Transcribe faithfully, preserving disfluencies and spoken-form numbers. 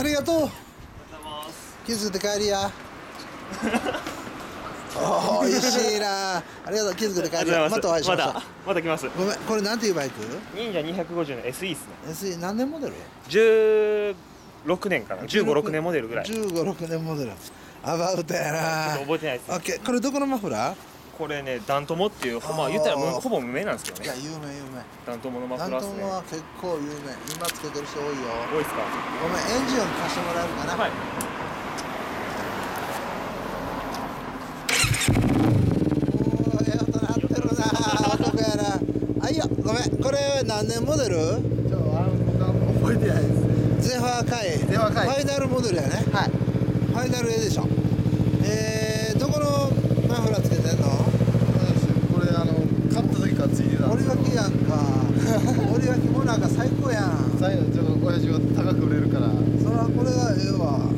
ありがとう。気づいて帰りや。おいしいな。ありがとう。気づいて帰りや。またお会いしましょう。またまた来ます。ごめん、これなんていうバイク？忍者にひゃくごじゅうの エスイー ですね。エスイー 何年モデル？じゅうろくねんかな。じゅうご、ろくねんモデルぐらい。じゅうご、ろくねんモデル。アバウトやな。ちょっと覚えてないです。オッケー。これどこのマフラー？これね、ダントモっていう、まあ言ったらほぼ無名なんですけどね。いや、有名有名。ダントモのマフラーですね。ダントモは結構有名。今つけてる人多いよ。多いっすか。ごめん、エンジンを貸してもらえるかな。はい。おー、ええ音鳴ってるなー。男やな。あ、いや、ごめん。これ何年モデル？ちょっとあんま覚えてないですね。ゼファーカイ。ゼファーカイ。ファイナルモデルやね。はい。ファイナルエディション。えー、どこのマフラーつけてんの？折り脇やんか。折り脇もなんか最高やん。最後、ちょっと親父は高く売れるから。そらこれはええわ。